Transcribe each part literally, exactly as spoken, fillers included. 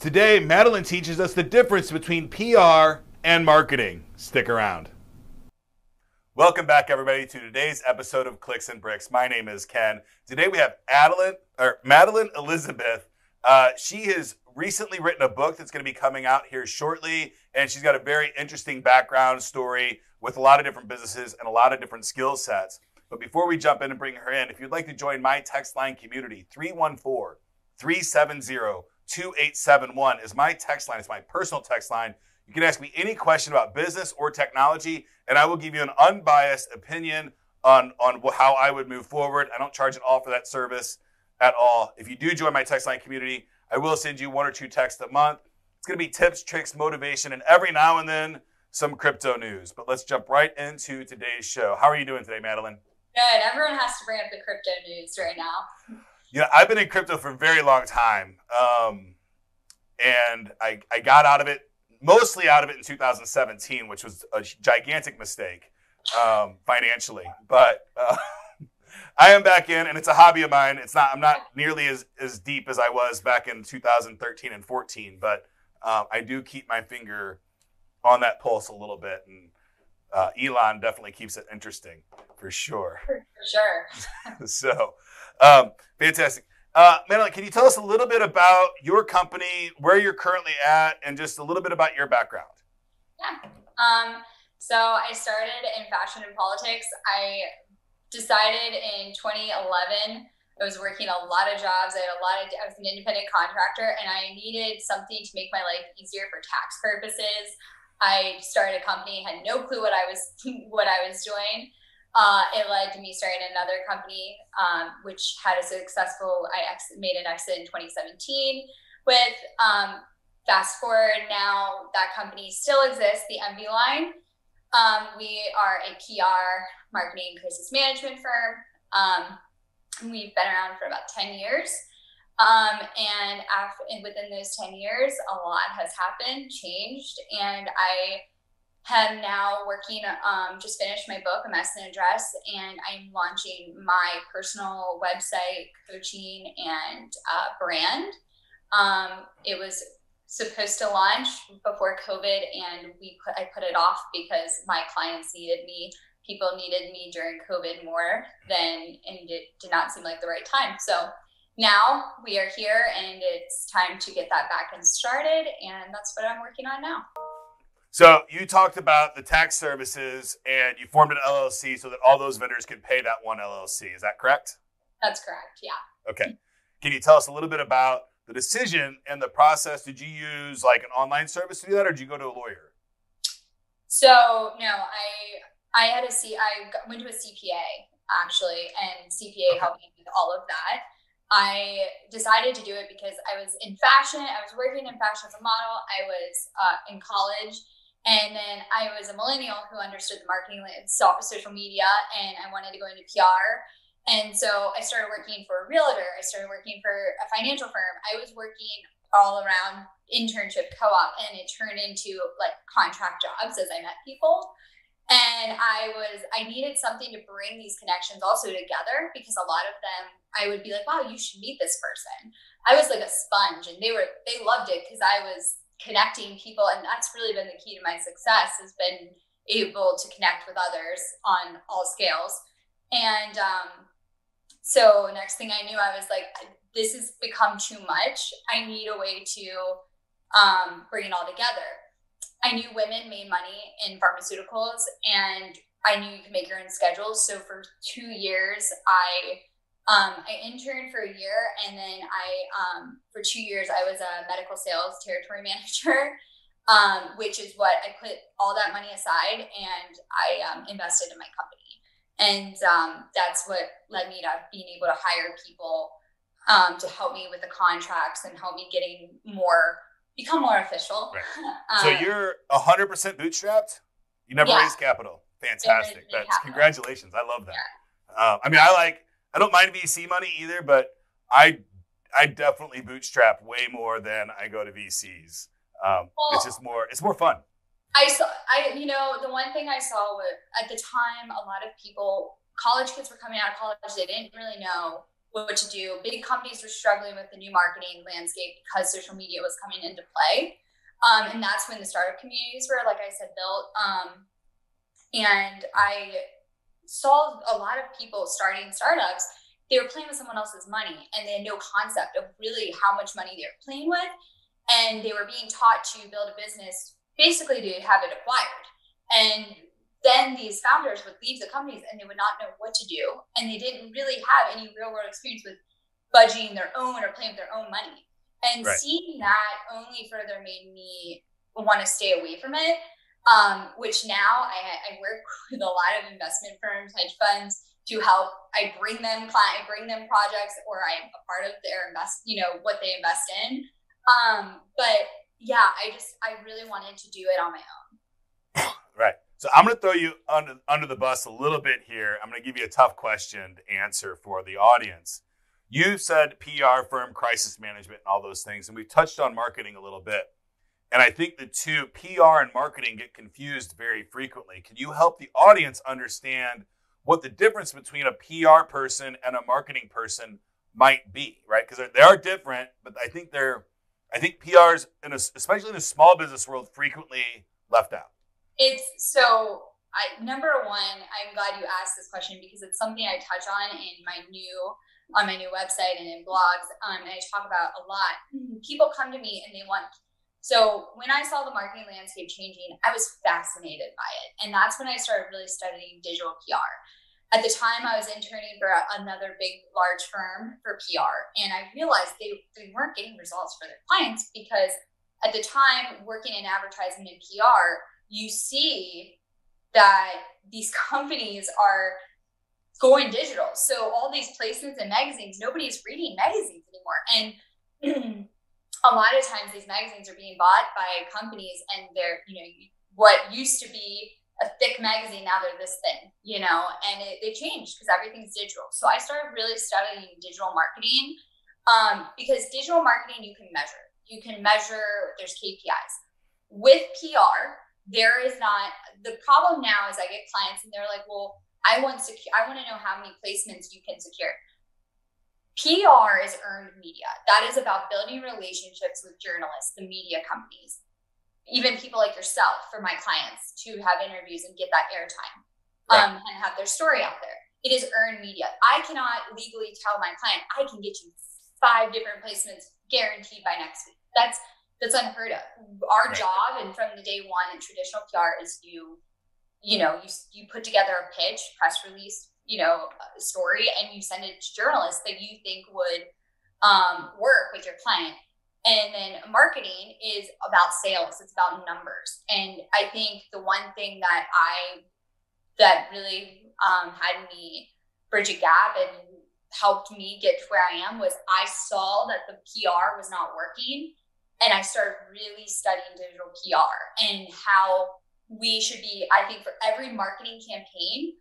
Today, Madeline teaches us the difference between P R and marketing. Stick around. Welcome back, everybody, to today's episode of Clicks and Bricks. My name is Ken. Today we have Adeline, or Madeline Elizabeth. Uh, she has recently written a book that's going to be coming out here shortly, and she's got a very interesting background story with a lot of different businesses and a lot of different skill sets. But before we jump in and bring her in, if you'd like to join my text line community, three one four, three seven zero, two eight seven one is my text line. It's my personal text line. You can ask me any question about business or technology, and I will give you an unbiased opinion on, on how I would move forward. I don't charge at all for that service at all. If you do join my text line community, I will send you one or two texts a month. It's going to be tips, tricks, motivation, and every now and then, some crypto news. But let's jump right into today's show. How are you doing today, Madeline? Good. Everyone has to bring up the crypto news right now. You know, I've been in crypto for a very long time. Um, and I, I got out of it, mostly out of it in two thousand seventeen, which was a gigantic mistake um, financially. But uh, I am back in, and it's a hobby of mine. It's not, I'm not nearly as, as deep as I was back in two thousand thirteen and fourteen, but um, I do keep my finger on that pulse a little bit, and uh, Elon definitely keeps it interesting, for sure. For sure. So, um, fantastic. Uh, Madeline, can you tell us a little bit about your company, where you're currently at, and just a little bit about your background? Yeah. Um, so I started in fashion and politics. I decided in twenty eleven, I was working a lot of jobs. I had a lot of, I was an independent contractor, and I needed something to make my life easier for tax purposes. I started a company, had no clue what I was what I was doing. Uh, it led to me starting another company, um, which had a successful, I ex- made an exit in twenty seventeen with. Um, fast forward now, that company still exists, the M V Line. Um, we are a P R marketing crisis management firm. Um, we've been around for about ten years. Um, and after, and within those ten years, a lot has happened, changed, and I am now working, um, just finished my book, A Mess and a Dress, and I'm launching my personal website, coaching, and uh, brand. Um, it was supposed to launch before COVID, and we put, I put it off because my clients needed me. People needed me during COVID more than, and it did not seem like the right time. So now we are here, and it's time to get that back and started, and that's what I'm working on now. So you talked about the tax services, and you formed an L L C so that all those vendors could pay that one L L C. Is that correct? That's correct, yeah. Okay. Can you tell us a little bit about the decision and the process? Did you use like an online service to do that, or did you go to a lawyer? So no, I I had a C I went to a C P A actually, and C P A okay. helped me with all of that. I decided to do it because I was in fashion. I was working in fashion as a model. I was uh, in college, and then I was a millennial who understood the marketing itself, social media, and I wanted to go into P R. And so I started working for a realtor. I started working for a financial firm. I was working all around internship, co-op, and it turned into like contract jobs as I met people. And I was, I needed something to bring these connections also together, because a lot of them, I would be like, wow, you should meet this person. I was like a sponge, and they were, they loved it because I was connecting people. And that's really been the key to my success, has been able to connect with others on all scales. And um, so next thing I knew, I was like, this has become too much. I need a way to um, bring it all together. I knew women made money in pharmaceuticals, and I knew you could make your own schedules. So for two years, I um, I interned for a year, and then I um, for two years I was a medical sales territory manager, um, which is what I put all that money aside, and I um, invested in my company, and um, that's what led me to being able to hire people um, to help me with the contracts and help me getting more. Become more official. Right. Um, so you're one hundred percent bootstrapped? You never yeah. raised capital. Fantastic. That's capital. Congratulations. I love that. Yeah. Uh, I mean, I like, I don't mind V C money either, but I I definitely bootstrap way more than I go to V Cs. Um, well, it's just more, it's more fun. I saw, I you know, the one thing I saw was at the time, a lot of people, college kids were coming out of college. They didn't really know what to do. Big companies were struggling with the new marketing landscape because social media was coming into play. Um, and that's when the startup communities were, like I said, built. Um, and I saw a lot of people starting startups. They were playing with someone else's money, and they had no concept of really how much money they were playing with. And they were being taught to build a business, basically to have it acquired. And then these founders would leave the companies and they would not know what to do. And they didn't really have any real world experience with budgeting their own or playing with their own money. And right. seeing that only further made me want to stay away from it, um, which now I, I work with a lot of investment firms, hedge funds, to help. I bring them client, I bring them projects, or I'm a part of their invest, you know, what they invest in. Um, but yeah, I just, I really wanted to do it on my own. Right. So I'm going to throw you under, under the bus a little bit here. I'm going to give you a tough question to answer for the audience. You've said P R firm, crisis management, and all those things. And we've touched on marketing a little bit. And I think the two, P R and marketing, get confused very frequently. Can you help the audience understand what the difference between a P R person and a marketing person might be, right? Because they are different, but I think they're, I think P Rs, in a, especially in the small business world, frequently left out. It's so, I, number one, I'm glad you asked this question because it's something I touch on in my new, on my new website and in blogs. Um, and I talk about a lot. People come to me and they want, so when I saw the marketing landscape changing, I was fascinated by it. And that's when I started really studying digital P R. At the time, I was interning for another big, large firm for P R, and I realized they, they weren't getting results for their clients because at the time, working in advertising and P R, you see that these companies are going digital. So all these placements and magazines, nobody's reading magazines anymore. And a lot of times these magazines are being bought by companies, and they're, you know, what used to be a thick magazine, now they're this thin, you know, and it, they changed because everything's digital. So I started really studying digital marketing um, because digital marketing, you can measure, you can measure, there's K P Is. With P R, there is not, the problem now is I get clients and they're like, well, I want to, I want to know how many placements you can secure. P R is earned media. That is about building relationships with journalists, the media companies, even people like yourself, for my clients to have interviews and get that airtime, right. um, and have their story out there. It is earned media. I cannot legally tell my client, I can get you five different placements guaranteed by next week. That's, that's unheard of. Our right. job, and from the day one in traditional P R, is you, you know, you, you put together a pitch, press release, you know, a story, and you send it to journalists that you think would um, work with your client. And then marketing is about sales. It's about numbers. And I think the one thing that I, that really um, had me bridge a gap and helped me get to where I am was I saw that the P R was not working. And I started really studying digital P R and how we should be, I think for every marketing campaign,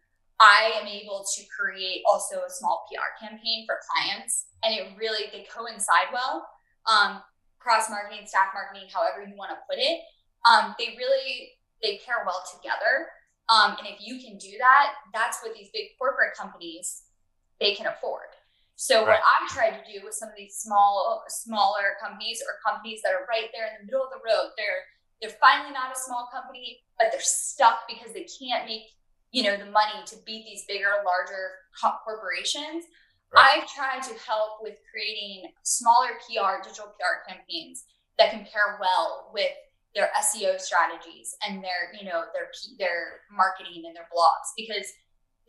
I am able to create also a small P R campaign for clients. And it really, they coincide well. Um, cross marketing, staff marketing, however you want to put it, um, they really, they pair well together. Um, and if you can do that, that's what these big corporate companies, they can afford. So right. what I've tried to do with some of these small, smaller companies or companies that are right there in the middle of the road, they're, they're finally not a small company, but they're stuck because they can't make, you know, the money to beat these bigger, larger corporations. Right. I've tried to help with creating smaller P R, digital P R campaigns that can pair well with their S E O strategies and their, you know, their their marketing and their blogs, because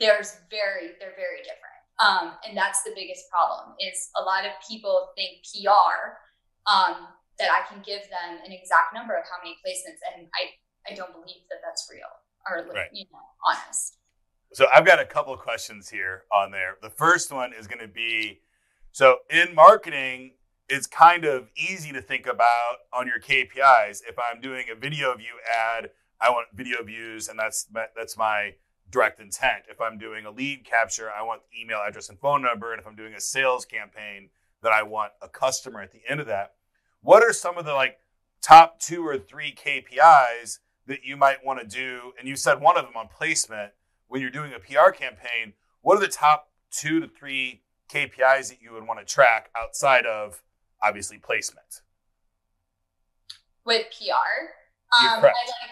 there's very, they're very different. Um, and that's the biggest problem, is a lot of people think P R, um, that I can give them an exact number of how many placements. And I, I don't believe that that's real or, right. you know, honest. So I've got a couple of questions here on there. The first one is going to be, so in marketing, it's kind of easy to think about on your K P Is. If I'm doing a video view ad, I want video views, and that's that's my direct intent. If I'm doing a lead capture, I want the email address and phone number. And if I'm doing a sales campaign, then I want a customer at the end of that. What are some of the like top two or three K P Is that you might want to do? And you said one of them on placement. When you're doing a P R campaign, what are the top two to three K P Is that you would want to track outside of, obviously, placement? With P R? Um, You're correct. I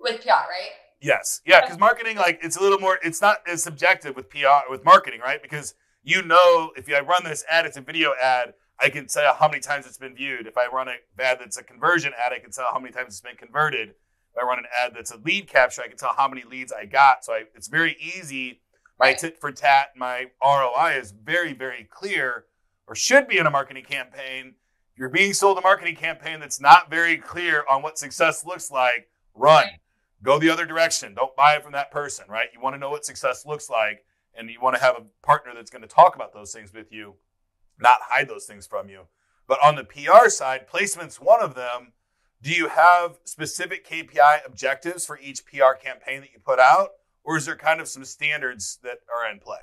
like, with P R, right? Yes. Yeah, because marketing, like, it's a little more, it's not as subjective with P R, with marketing, right? Because you know, if I run this ad, it's a video ad, I can say how many times it's been viewed. If I run an ad that's a conversion ad, I can tell how many times it's been converted. If I run an ad that's a lead capture, I can tell how many leads I got. So I, it's very easy. My tit for tat, my R O I is very, very clear, or should be in a marketing campaign. If you're being sold a marketing campaign that's not very clear on what success looks like, run. Go the other direction. Don't buy it from that person, right? You want to know what success looks like, and you want to have a partner that's going to talk about those things with you, not hide those things from you. But on the P R side, placement's one of them. Do you have specific K P I objectives for each P R campaign that you put out, or is there kind of some standards that are in play?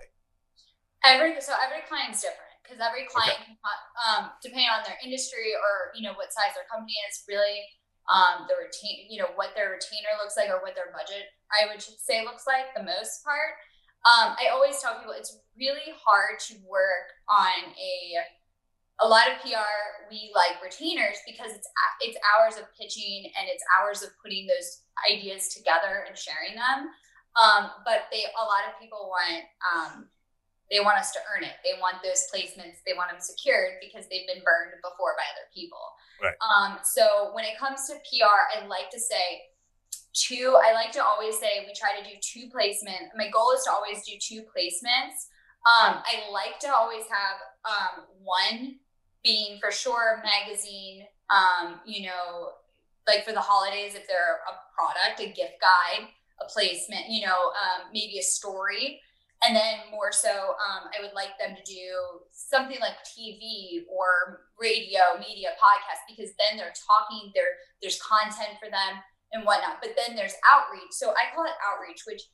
Every so every client's different, because every client, okay. um, depending on their industry or you know what size their company is, really. Um, the retain, you know, what their retainer looks like or what their budget, I would say, looks like the most part. Um, I always tell people it's really hard to work on a, a lot of P R, we like retainers because it's, it's hours of pitching and it's hours of putting those ideas together and sharing them. Um, but they, a lot of people want, um, they want us to earn it. They want those placements. They want them secured because they've been burned before by other people. Right. Um, so when it comes to P R, I like to say two, I like to always say we try to do two placements. My goal is to always do two placements. Um, I like to always have um, one being for sure magazine, um, you know, like for the holidays, if they're a product, a gift guide, a placement, you know, um, maybe a story. And then more so, um, I would like them to do something like T V or radio, media, podcast, because then they're talking, there, there's content for them and whatnot. But then there's outreach. So I call it outreach, which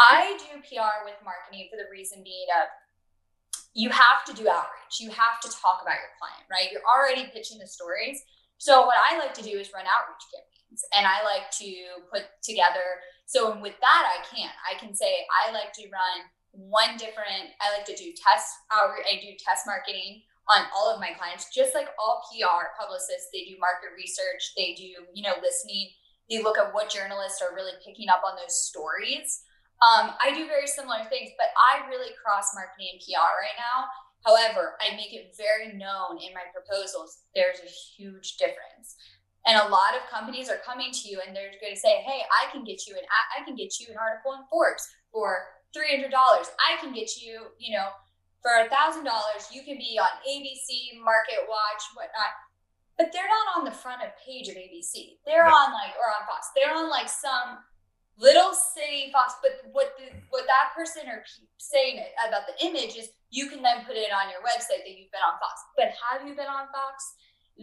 I do P R with marketing for the reason being of you have to do outreach. You have to talk about your client, right? You're already pitching the stories. So what I like to do is run outreach campaigns, and I like to put together. So with that, I can, I can say I like to run one different, I like to do test outreach. I do test marketing on all of my clients, just like all P R publicists. They do market research. They do, you know, listening. They look at what journalists are really picking up on those stories. Um, I do very similar things, but I really cross marketing and P R right now. However, I make it very known in my proposals. There's a huge difference. And a lot of companies are coming to you and they're going to say, hey, I can get you an, I can get you an article in Forbes for three hundred dollars. I can get you, you know, for a thousand dollars, you can be on A B C, Market Watch, whatnot, but they're not on the front of page of A B C. They're no. on like, or on Fox, they're on like some little city Fox, but what, the, what that person or saying about the image is you can then put it on your website that you've been on Fox, but have you been on Fox?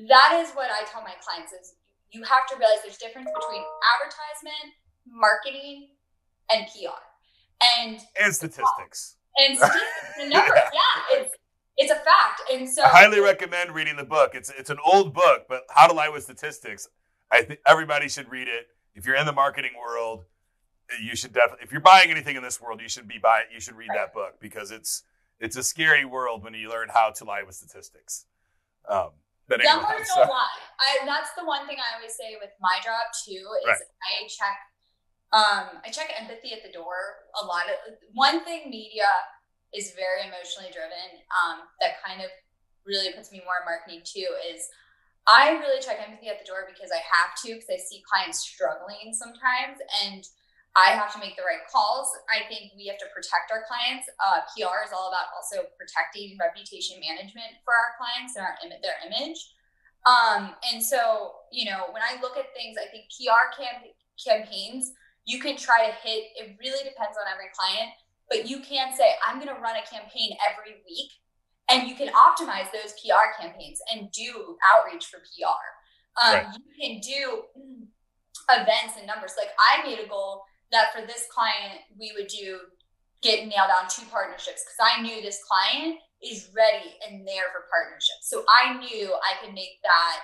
That is what I tell my clients is you have to realize there's a difference between advertisement, marketing, and P R. And, and statistics. And statistics, the numbers, yeah. yeah, it's it's a fact. And so I highly recommend reading the book. It's it's an old book, but How to Lie with Statistics. I think everybody should read it. If you're in the marketing world, you should definitely. If you're buying anything in this world, you should be buying. You should read right. that book because it's it's a scary world when you learn how to lie with statistics. Um, but anyway, numbers so. don't lie. I, that's the one thing I always say with my job too is right. I check. Um, I check empathy at the door. A lot of one thing media is very emotionally driven. Um, that kind of really puts me more in marketing too, is I really check empathy at the door because I have to, because I see clients struggling sometimes and I have to make the right calls. I think we have to protect our clients. Uh, P R is all about also protecting reputation management for our clients and our, their image. Um, and so, you know, when I look at things, I think P R camp- campaigns, you can try to hit, it really depends on every client, but you can say, I'm going to run a campaign every week, and you can optimize those P R campaigns and do outreach for P R. Um, right. You can do events and numbers. Like I made a goal that for this client, we would do get nailed on two partnerships because I knew this client is ready and there for partnerships. So I knew I could make that.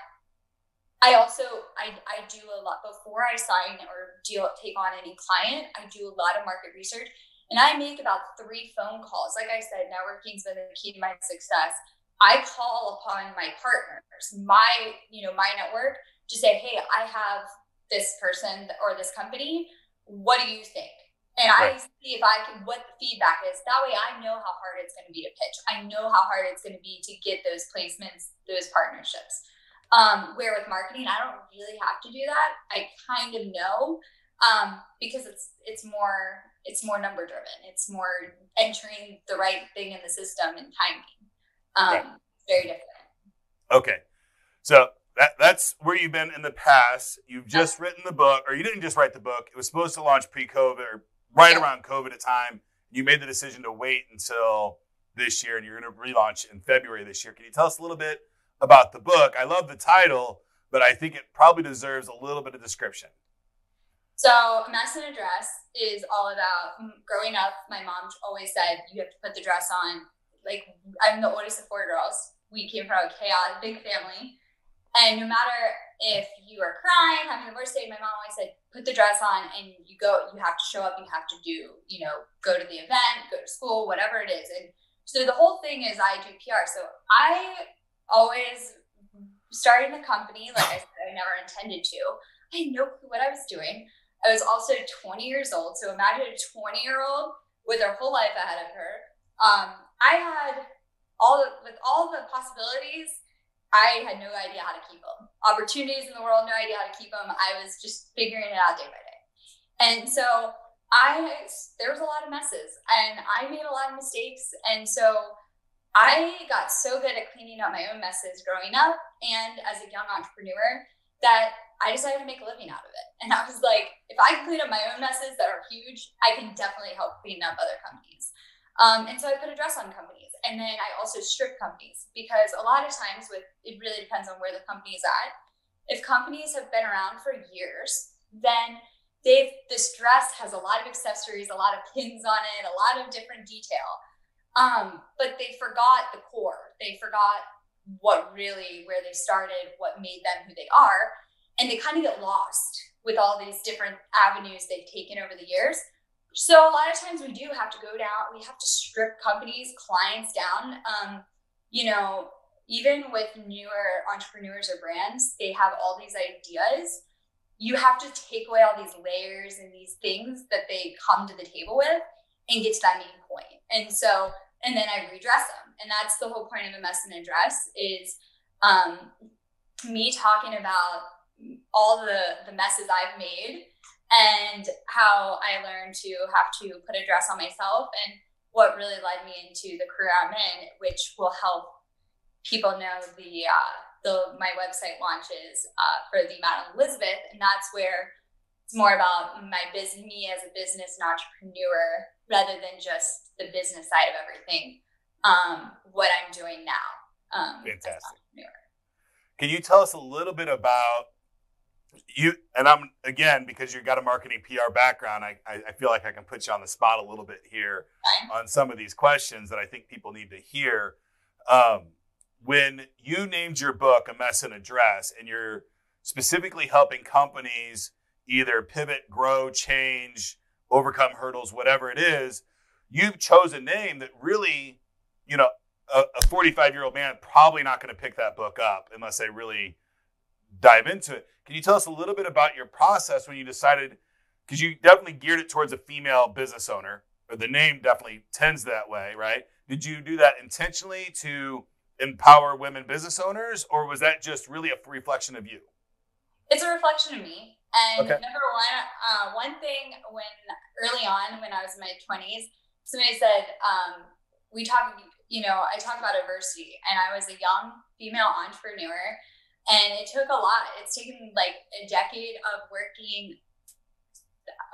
I also, I, I do a lot before I sign or deal, take on any client, I do a lot of market research And I make about three phone calls. Like I said, networking's been the key to my success. I call upon my partners, my, you know, my network, to say, hey, I have this person or this company. What do you think? And right. I see if I can, what the feedback is. That way I know how hard it's going to be to pitch. I know how hard it's going to be to get those placements, those partnerships. Um, where with marketing, I don't really have to do that. I kind of know, um, because it's, it's more, it's more number driven. It's more entering the right thing in the system and timing. Um, okay. Very different. Okay. So that, that's where you've been in the past. You've just okay. written the book, or you didn't just write the book. It was supposed to launch pre-COVID or right yeah. around COVID at time. You made the decision to wait until this year, and you're going to relaunch in February this year. Can you tell us a little bit about the book? I love the title, but I think it probably deserves a little bit of description. So A Mess and a Dress is all about growing up. My mom always said, you have to put the dress on. Like, I'm the oldest of four girls. We came from a chaotic, big family. And no matter if you are crying, having the worst day, my mom always said, put the dress on and you go, you have to show up, you have to do, you know, go to the event, go to school, whatever it is. And so the whole thing is I do P R. So I always started the company. Like I said, I never intended to. I had no clue what I was doing. I was also twenty years old. So imagine a twenty year old with her whole life ahead of her. Um, I had all, with all the possibilities, I had no idea how to keep them. Opportunities in the world, no idea how to keep them. I was just figuring it out day by day. And so I, there was a lot of messes and I made a lot of mistakes. And so I got so good at cleaning up my own messes growing up and as a young entrepreneur that I decided to make a living out of it. And I was like, if I can clean up my own messes that are huge, I can definitely help clean up other companies. Um, and so I put a dress on companies. And then I also strip companies, because a lot of times with, it really depends on where the company is at. If companies have been around for years, then they've, this dress has a lot of accessories, a lot of pins on it, a lot of different detail. Um, but they forgot the core. They forgot what really, where they started, what made them who they are. And they kind of get lost with all these different avenues they've taken over the years. So a lot of times we do have to go down, we have to strip companies, clients down. Um, you know, even with newer entrepreneurs or brands, they have all these ideas. You have to take away all these layers and these things that they come to the table with and get to that main point. And so, and then I redress them. And that's the whole point of A Mess and a Dress is um, me talking about all the, the messes I've made and how I learned to have to put a dress on myself and what really led me into the career I'm in, which will help people know the, uh, the my website launches uh, for the Madeline Elizabeth. And that's where it's more about my business, me as a business and entrepreneur, rather than just the business side of everything, um, what I'm doing now. Um, Fantastic. As an entrepreneur. Can you tell us a little bit about you, and I'm, again, because you've got a marketing P R background, I, I feel like I can put you on the spot a little bit here on some of these questions that I think people need to hear. Um, when you named your book A Mess and a Dress, and you're specifically helping companies either pivot, grow, change, overcome hurdles, whatever it is, you chose a name that really, you know, a, a forty-five-year-old man probably not going to pick that book up unless they really dive into it. Can you tell us a little bit about your process when you decided, because you definitely geared it towards a female business owner, or the name definitely tends that way, right? Did you do that intentionally to empower women business owners, or was that just really a reflection of you? It's a reflection of me. And okay. number one, uh, one thing when early on when I was in my twenties, somebody said, um, we talk, you know, I talk about adversity, and I was a young female entrepreneur. And it took a lot. It's taken like a decade of working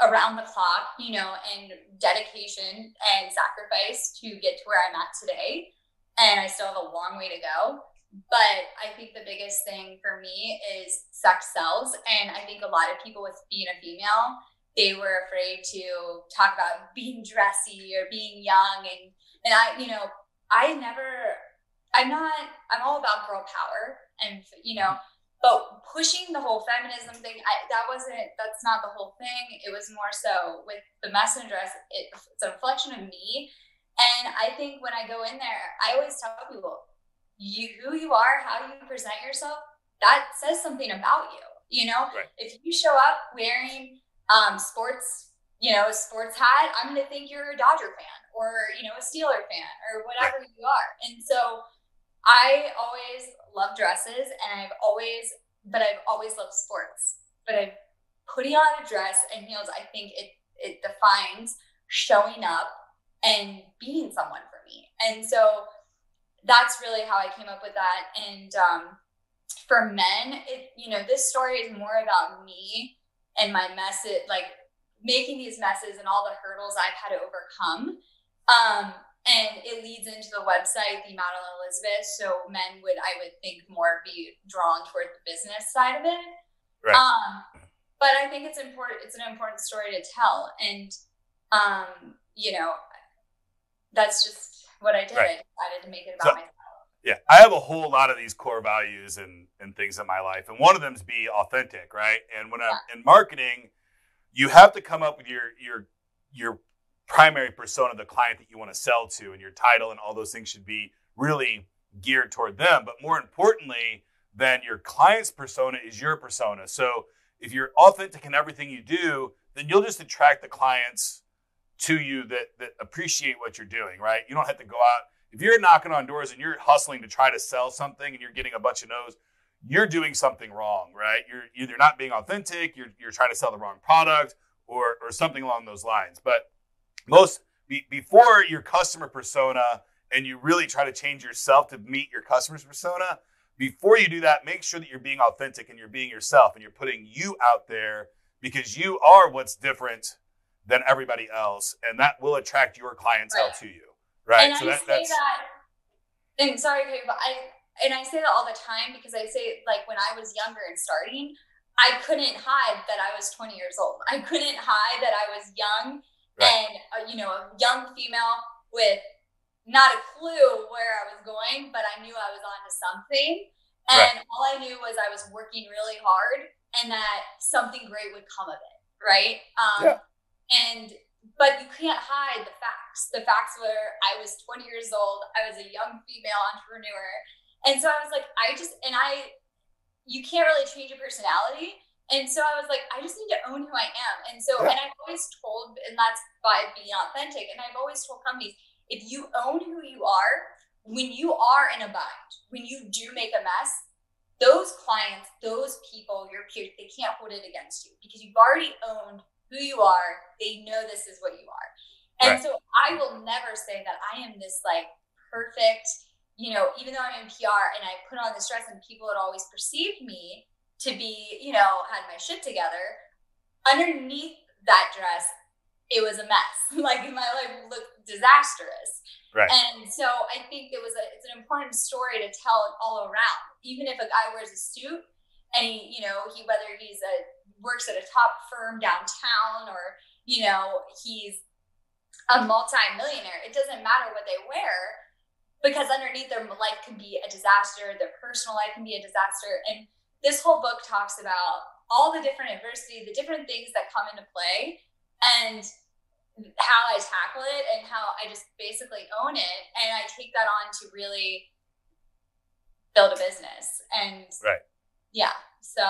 around the clock, you know, and dedication and sacrifice to get to where I'm at today. And I still have a long way to go. But I think the biggest thing for me is sex sells. And I think a lot of people with being a female, they were afraid to talk about being dressy or being young. And, and I, you know, I never, I'm not, I'm all about girl power. And, you know, But pushing the whole feminism thing, I, that wasn't, that's not the whole thing. It was more so with the Mess and Dress, it, it's a reflection of me. And I think when I go in there, I always tell people, you, who you are, how you present yourself, that says something about you. You know, right. If you show up wearing um, sports, you know, a sports hat, I'm going to think you're a Dodger fan or, you know, a Steeler fan or whatever right. you are. And so I always love dresses and I've always, but I've always loved sports, but I've putting on a dress and heels. I think it, it defines showing up and being someone for me. And so that's really how I came up with that. And, um, for men, it, you know, this story is more about me and my message, like making these messes and all the hurdles I've had to overcome. Um, and it leads into the website, The Madeline Elizabeth. So men would, I would think more be drawn toward the business side of it. Right. Um, but I think it's important. It's an important story to tell. And, um, you know, that's just what I did. Right. I decided to make it about so myself. Yeah, I have a whole lot of these core values and and things in my life, and one of them is be authentic, right? And when I'm in marketing, you have to come up with your your your primary persona, the client that you want to sell to, and your title and all those things should be really geared toward them. But more importantly than your client's persona is your persona. So if you're authentic in everything you do, then you'll just attract the clients to you that that appreciate what you're doing, right? You don't have to go out. If you're knocking on doors and you're hustling to try to sell something and you're getting a bunch of no's, you're doing something wrong, right? You're either not being authentic, you're, you're trying to sell the wrong product or, or something along those lines. But most be, before your customer persona and you really try to change yourself to meet your customer's persona, before you do that, make sure that you're being authentic and you're being yourself and you're putting you out there because you are what's different than everybody else. And that will attract your clientele to you. Right. And so I that, say that's... that, and sorry, but I, and I say that all the time because I say like when I was younger and starting, I couldn't hide that I was twenty years old. I couldn't hide that I was young right. and, uh, you know, a young female with not a clue where I was going, but I knew I was onto something. And right. all I knew was I was working really hard and that something great would come of it. Right. Um, yeah. And, but you can't hide the facts. The facts were I was twenty years old. I was a young female entrepreneur. And so I was like, I just, and I, you can't really change your personality. And so I was like, I just need to own who I am. And so, yeah. and I've always told, and that's by being authentic. And I've always told companies, if you own who you are, when you are in a bind, when you do make a mess, those clients, those people, your peers, they can't hold it against you because you've already owned who you are. They know this is what you are. And right. so I will never say that I am this like perfect, you know, even though I'm in P R and I put on this dress and people had always perceived me to be, you know, had my shit together. Underneath that dress, it was a mess. Like my life looked disastrous. Right. And so I think it was a, it's an important story to tell all around. Even if a guy wears a suit and he, you know, he, whether he's a, works at a top firm downtown or, you know, he's a multi-millionaire. It doesn't matter what they wear because underneath their life can be a disaster. Their personal life can be a disaster. And this whole book talks about all the different adversity, the different things that come into play and how I tackle it and how I just basically own it. And I take that on to really build a business. And right. yeah, so...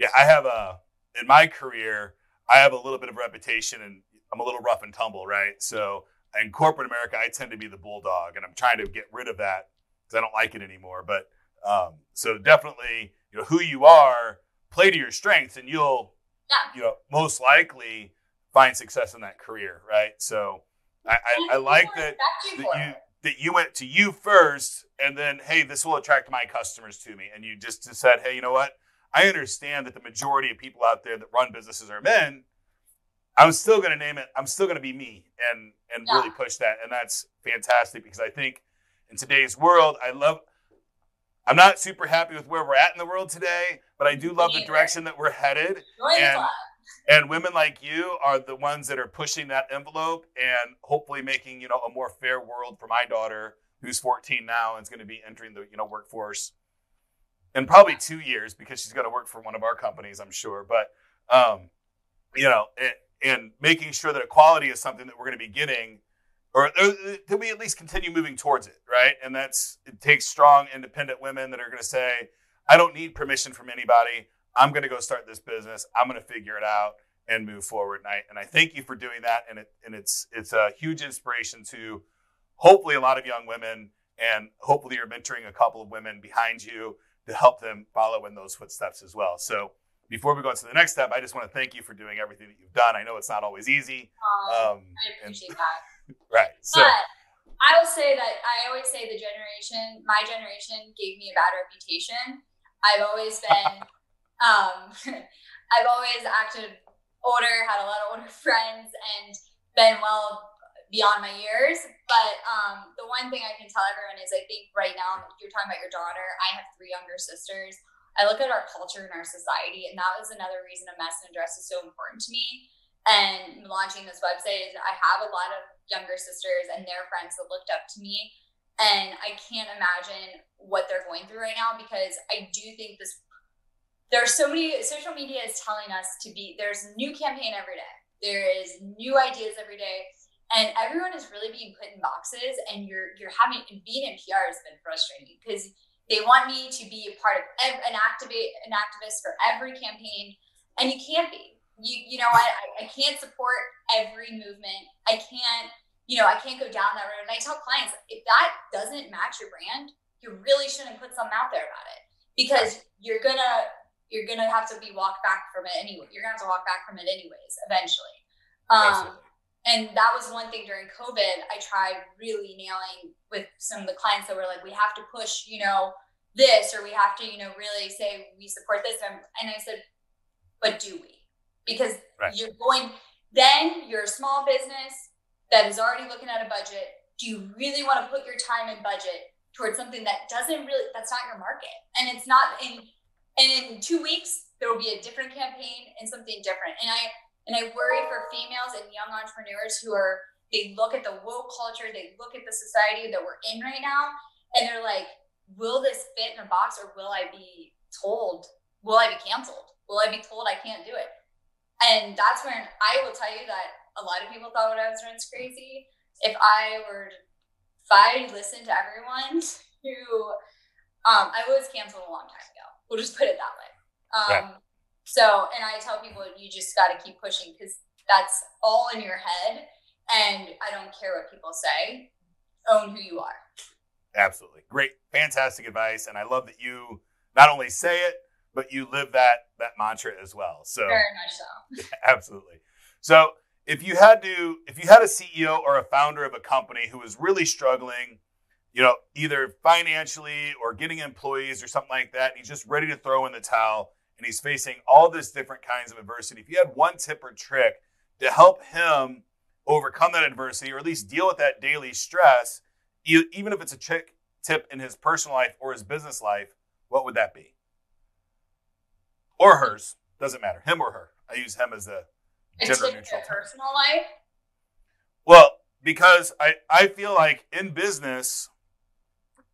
Yeah, I have a, in my career, I have a little bit of a reputation and I'm a little rough and tumble, right? So in corporate America, I tend to be the bulldog and I'm trying to get rid of that because I don't like it anymore. But um, so definitely, you know, who you are, play to your strengths and you'll, yeah. you know, most likely find success in that career, right? So I, I, I like that, that you that you went to you first and then, hey, this will attract my customers to me. And you just, just said, hey, you know what? I understand that the majority of people out there that run businesses are men. I'm still going to name it. I'm still going to be me and, and yeah. really push that. And that's fantastic because I think in today's world, I love, I'm not super happy with where we're at in the world today, but I do love the direction that we're headed. And, and women like you are the ones that are pushing that envelope and hopefully making, you know, a more fair world for my daughter who's fourteen now and is going to be entering the, you know, workforce and probably two years because she's got to work for one of our companies, I'm sure. But, um, you know, and, and making sure that equality is something that we're going to be getting, or, or that we at least continue moving towards it, right? And that's, it takes strong, independent women that are going to say, I don't need permission from anybody. I'm going to go start this business. I'm going to figure it out and move forward. And I, and I thank you for doing that. And it, and it's, it's a huge inspiration to hopefully a lot of young women, and hopefully you're mentoring a couple of women behind you to help them follow in those footsteps as well. So before we go into the next step, I just want to thank you for doing everything that you've done. I know it's not always easy. Um, um, I appreciate and, that. Right. So. But I will say that I always say the generation, my generation gave me a bad reputation. I've always been, um, I've always acted older, had a lot of older friends, and been well beyond my years. But um, the one thing I can tell everyone is I think right now, you're talking about your daughter, I have three younger sisters. I look at our culture and our society, and that was another reason A Mess and a Dress is so important to me. And launching this website is I have a lot of younger sisters and their friends that looked up to me. And I can't imagine what they're going through right now, because I do think this, there are so many, social media is telling us to be, there's a new campaign every day. There is new ideas every day. And everyone is really being put in boxes, and you're, you're having, and being in P R has been frustrating because they want me to be a part of ev- an activate, an activist for every campaign. And you can't be, you, you know, I, I can't support every movement. I can't, you know, I can't go down that road. And I tell clients, if that doesn't match your brand, you really shouldn't put something out there about it, because you're gonna, you're gonna have to be walked back from it anyway. You're gonna have to walk back from it anyways, eventually. Um, and that was one thing during COVID, I tried really nailing with some of the clients that were like, we have to push, you know, this, or we have to, you know, really say we support this. And, and I said, but do we? Because right. you're going, then you're a small business that is already looking at a budget. Do you really want to put your time and budget towards something that doesn't really, that's not your market? And it's not in, and in two weeks, there will be a different campaign and something different. And I, and I worry for females and young entrepreneurs who are, they look at the woke culture, they look at the society that we're in right now, and they're like, will this fit in a box, or will I be told, will I be canceled? Will I be told I can't do it? And that's when I will tell you that a lot of people thought what I was doing is crazy. If I were, if I listened to everyone who, um, I was canceled a long time ago. We'll just put it that way. Um, right. So, and I tell people, you just got to keep pushing, because that's all in your head. And I don't care what people say, own who you are. Absolutely. Great. Fantastic advice. And I love that you not only say it, but you live that, that mantra as well. So very much so. Absolutely. So if you had to, if you had a C E O or a founder of a company who was really struggling, you know, either financially or getting employees or something like that, and he's just ready to throw in the towel, and he's facing all these different kinds of adversity, if you had one tip or trick to help him overcome that adversity, or at least deal with that daily stress, even if it's a trick tip in his personal life or his business life, what would that be? Or hers, doesn't matter, him or her. I use him as a gender neutral term. It's in your personal life? Well, because I, I feel like in business,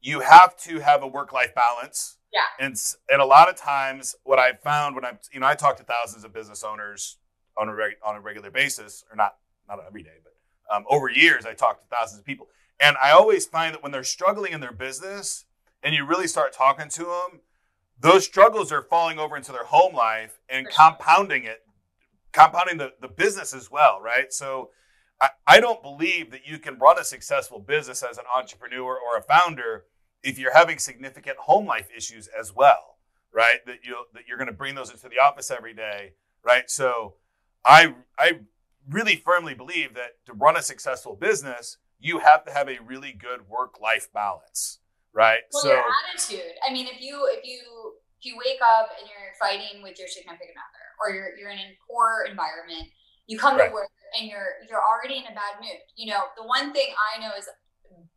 you have to have a work-life balance. Yeah. And, and a lot of times what I've found when I'm, you know, I talk to thousands of business owners on a, reg, on a regular basis, or not, not every day, but um, over years, I talk to thousands of people. And I always find that when they're struggling in their business and you really start talking to them, those struggles are falling over into their home life and compounding it, compounding the, the business as well, right? So I, I don't believe that you can run a successful business as an entrepreneur or a founder if you're having significant home life issues as well, right? That you that you're going to bring those into the office every day, right? So I I really firmly believe that to run a successful business, you have to have a really good work-life balance, right? Well, so your attitude. I mean, if you if you if you wake up and you're fighting with your significant other, or you're you're in a poor environment, you come right. to work and you're you're already in a bad mood. You know, the one thing I know is,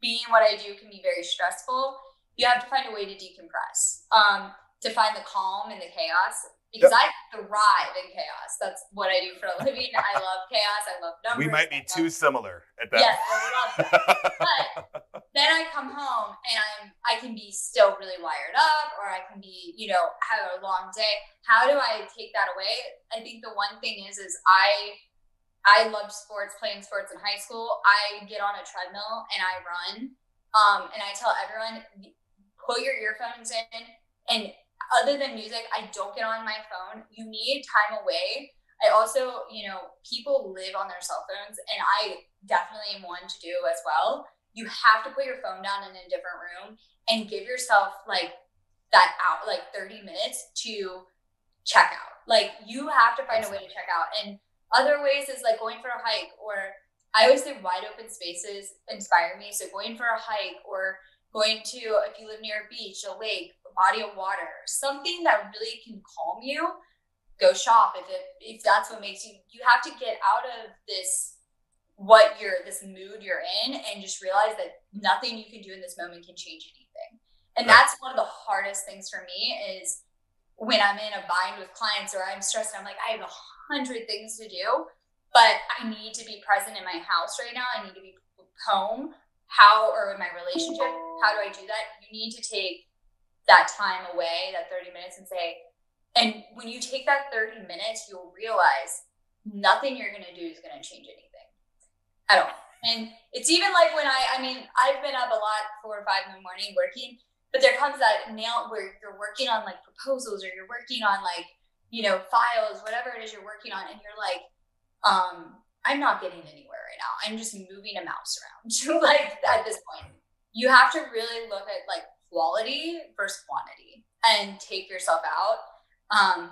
being what I do can be very stressful. You have to find a way to decompress, um, to find the calm in the chaos, because yep. I thrive in chaos. That's what I do for a living. I love chaos. I love numbers. We might be too similar at that. Yes, I love that. But then I come home and I'm, I can be still really wired up, or I can be, you know, have a long day. How do I take that away? I think the one thing is, is I, I loved sports, playing sports in high school. I get on a treadmill and I run. Um, and I tell everyone, put your earphones in. And other than music, I don't get on my phone. You need time away. I also, you know, people live on their cell phones, and I definitely am one to do as well. You have to put your phone down in a different room and give yourself like that out, like thirty minutes to check out. Like, you have to find a way to check out. And other ways is like going for a hike, or I always say wide open spaces inspire me. So going for a hike, or going to, if you live near a beach, a lake, a body of water, something that really can calm you. Go shop if it, if that's what makes you. You have to get out of this, what you're, this mood you're in, and just realize that nothing you can do in this moment can change anything. And that's one of the hardest things for me is when I'm in a bind with clients, or I'm stressed and I'm like, I have a hundred things to do, but I need to be present in my house right now. I need to be home. How, or in my relationship, how do I do that? You need to take that time away, that thirty minutes, and say, and when you take that thirty minutes, you'll realize nothing you're going to do is going to change anything at all. And it's even like when I, I mean, I've been up a lot, four or five in the morning working, but there comes that nail where you're working on like proposals, or you're working on like, you know, files, whatever it is you're working on. And you're like, um, I'm not getting anywhere right now. I'm just moving a mouse around. Like, at this point, you have to really look at like quality versus quantity and take yourself out. Um,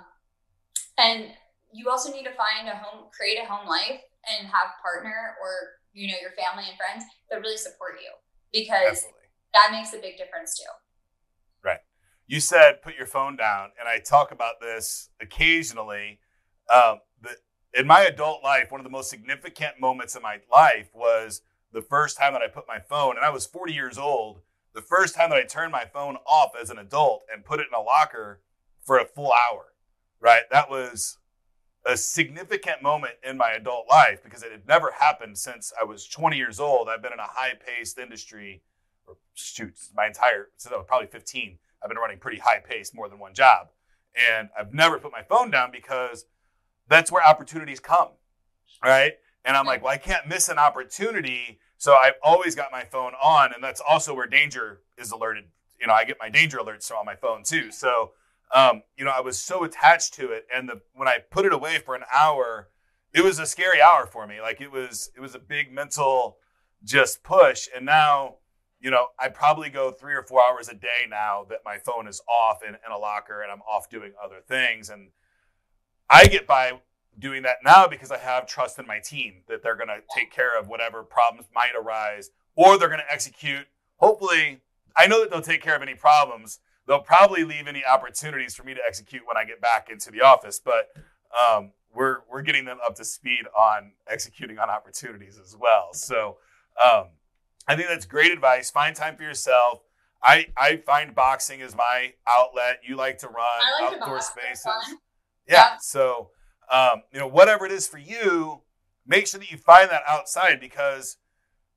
and you also need to find a home, create a home life, and have partner, or, you know, your family and friends that really support you, because Absolutely. That makes a big difference too. Right. You said, put your phone down. And I talk about this occasionally. Um, the, in my adult life, one of the most significant moments in my life was the first time that I put my phone, and I was forty years old. The first time that I turned my phone off as an adult and put it in a locker for a full hour, right? That was a significant moment in my adult life, because it had never happened since I was twenty years old. I've been in a high-paced industry, or shoot, my entire, since I was probably fifteen, I've been running pretty high-paced, more than one job. And I've never put my phone down, because that's where opportunities come, right? And I'm like, well, I can't miss an opportunity. So I've always got my phone on, and that's also where danger is alerted. You know, I get my danger alerts on my phone too. So Um, you know, I was so attached to it. And the, when I put it away for an hour, it was a scary hour for me. Like, it was, it was a big mental just push. And now, you know, I probably go three or four hours a day now that my phone is off in, in a locker, and I'm off doing other things. And I get by doing that now because I have trust in my team that they're going to take care of whatever problems might arise, or they're going to execute. Hopefully, I know that they'll take care of any problems. They'll probably leave any opportunities for me to execute when I get back into the office, but um, we're we're getting them up to speed on executing on opportunities as well. So um, I think that's great advice. Find time for yourself. I, I find boxing is my outlet. You like to run like outdoor to spaces. Yeah, yeah. So um, you know, whatever it is for you, make sure that you find that outside, because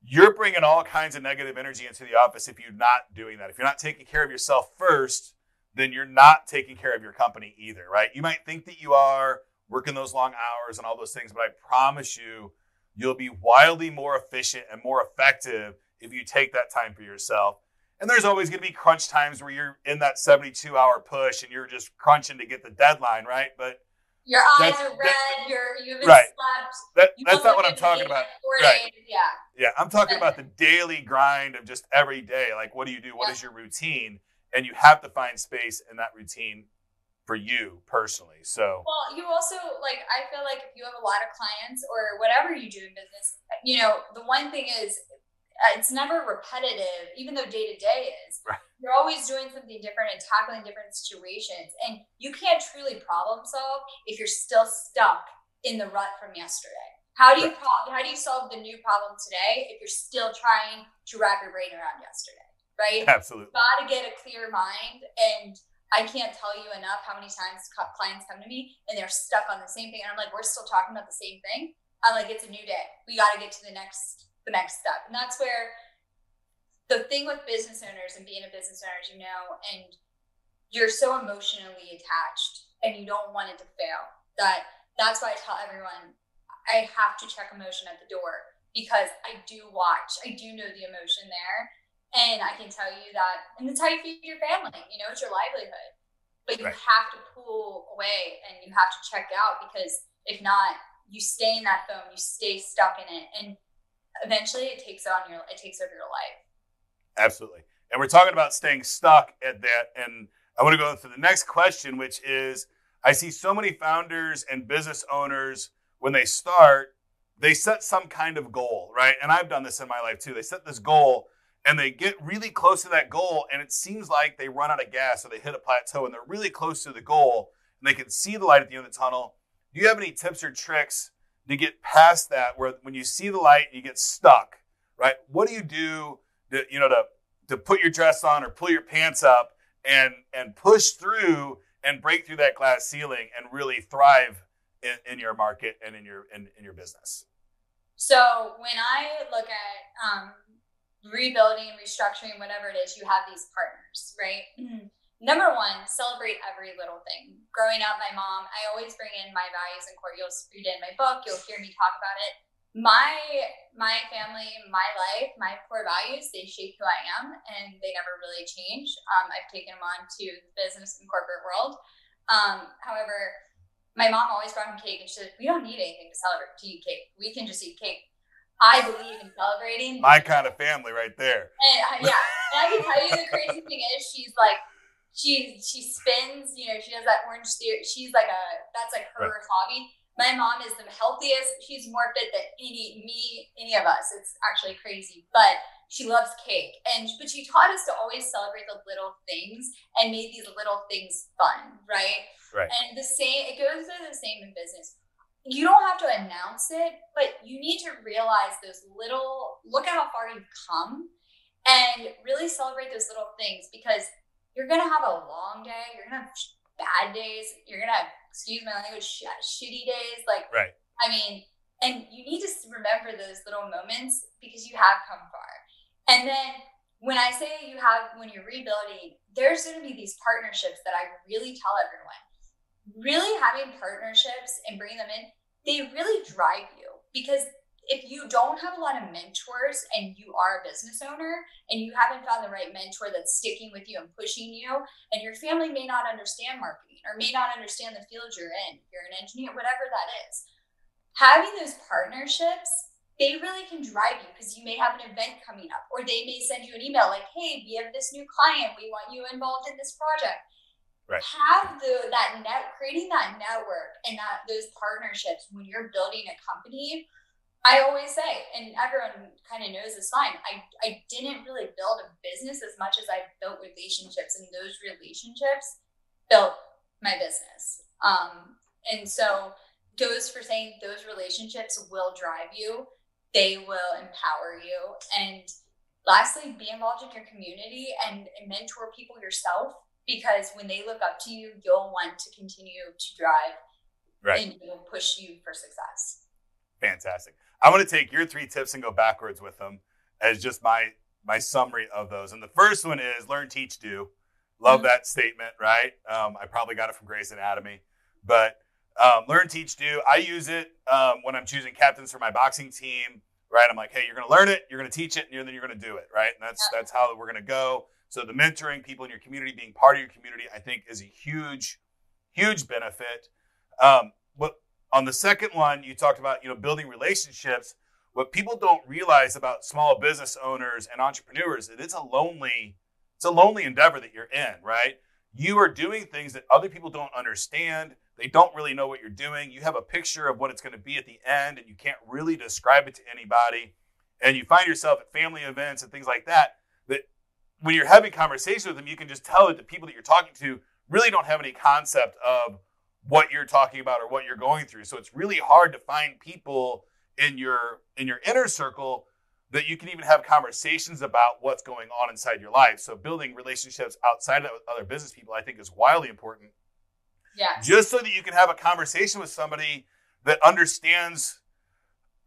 you're bringing all kinds of negative energy into the office if you're not doing that. If you're not taking care of yourself first, then you're not taking care of your company either, right? You might think that you are working those long hours and all those things, but I promise you, you'll be wildly more efficient and more effective if you take that time for yourself. And there's always going to be crunch times where you're in that seventy-two hour push and you're just crunching to get the deadline, right? But your eyes that's, are red, you're, you haven't right. slept. That, you that's not what I'm talking about. Right. Yeah. yeah, I'm talking about the daily grind of just every day. Like, what do you do? What yeah. is your routine? And you have to find space in that routine for you personally. So, well, you also, like, I feel like if you have a lot of clients or whatever you do in business, you know, the one thing is, it's never repetitive, even though day to day is. Right. You're always doing something different and tackling different situations. And you can't truly problem solve if you're still stuck in the rut from yesterday. How do you right. pro- how do you solve the new problem today if you're still trying to wrap your brain around yesterday? Right? Absolutely. You've got to get a clear mind. And I can't tell you enough how many times clients come to me and they're stuck on the same thing. And I'm like, we're still talking about the same thing. I'm like, it's a new day. We got to get to the next the next step. And that's where the thing with business owners and being a business owner, as you know, and you're so emotionally attached and you don't want it to fail. That that's why I tell everyone, I have to check emotion at the door, because I do watch, I do know the emotion there. And I can tell you that, and that's how you feed your family, you know, it's your livelihood. But you right. have to pull away and you have to check out, because if not, you stay in that phone, you stay stuck in it. And eventually it takes on your, it takes over your life. Absolutely. And we're talking about staying stuck at that. And I want to go into the next question, which is, I see so many founders and business owners, when they start, they set some kind of goal, right? And I've done this in my life too. They set this goal and they get really close to that goal, and it seems like they run out of gas or they hit a plateau and they're really close to the goal and they can see the light at the end of the tunnel. Do you have any tips or tricks to get past that, where when you see the light, you get stuck, right? What do you do to, you know, to, to put your dress on or pull your pants up and, and push through and break through that glass ceiling and really thrive in, in your market and in your in, in your business? So when I look at um, rebuilding, restructuring, whatever it is, you have these partners, right? Mm-hmm. Number one, celebrate every little thing. Growing up, my mom, I always bring in my values and core. You'll read it in my book. You'll hear me talk about it. My my family, my life, my core values, they shape who I am, and they never really change. Um, I've taken them on to the business and corporate world. Um, however, my mom always brought him cake, and she said, "We don't need anything to celebrate. To eat cake, we can just eat cake." I believe in celebrating. My kind of family, right there. And, uh, yeah, and I can tell you the crazy thing is, she's like, she she spins. You know, she does that orange theory. She's like a that's like her right. hobby. My mom is the healthiest. She's more fit than any, me, any of us. It's actually crazy, but she loves cake. And, but she taught us to always celebrate the little things and made these little things fun. Right. Right. And the same, it goes to the same in business. You don't have to announce it, but you need to realize those little, look at how far you've come and really celebrate those little things, because you're going to have a long day. You're going to have bad days. You're going to have, excuse my language, sh- shitty days. Like, right. I mean, and you need to remember those little moments, because you have come far. And then when I say you have, when you're rebuilding, there's going to be these partnerships that I really tell everyone, really having partnerships and bringing them in, they really drive you, because if you don't have a lot of mentors and you are a business owner and you haven't found the right mentor that's sticking with you and pushing you, and your family may not understand marketing or may not understand the field you're in, if you're an engineer, whatever that is, having those partnerships, they really can drive you, because you may have an event coming up, or they may send you an email like, "Hey, we have this new client. We want you involved in this project." Right. Have the, that net, creating that network and that those partnerships when you're building a company. I always say, and everyone kind of knows this line, I, I didn't really build a business as much as I built relationships, and those relationships built my business. Um, and so goes for saying those relationships will drive you. They will empower you. And lastly, be involved in your community and, and mentor people yourself, because when they look up to you, you'll want to continue to drive right. and it'll push you for success. Fantastic. I want to take your three tips and go backwards with them as just my my summary of those. And the first one is learn, teach, do. Love mm-hmm. that statement, right? Um, I probably got it from Grey's Anatomy. But um, learn, teach, do. I use it um, when I'm choosing captains for my boxing team, right? I'm like, hey, you're going to learn it, you're going to teach it, and then you're going to do it, right? And that's, yeah. that's how we're going to go. So the mentoring people in your community, being part of your community, I think is a huge, huge benefit. Um, but on the second one, you talked about, you know, building relationships. What people don't realize about small business owners and entrepreneurs, that it's a lonely, it's a lonely endeavor that you're in, right? You are doing things that other people don't understand. They don't really know what you're doing. You have a picture of what it's going to be at the end, and you can't really describe it to anybody. And you find yourself at family events and things like that, that when you're having conversations with them, you can just tell that the people that you're talking to really don't have any concept of what you're talking about or what you're going through. So it's really hard to find people in your in your inner circle that you can even have conversations about what's going on inside your life. So building relationships outside of that with other business people, I think, is wildly important. Yeah. Just so that you can have a conversation with somebody that understands,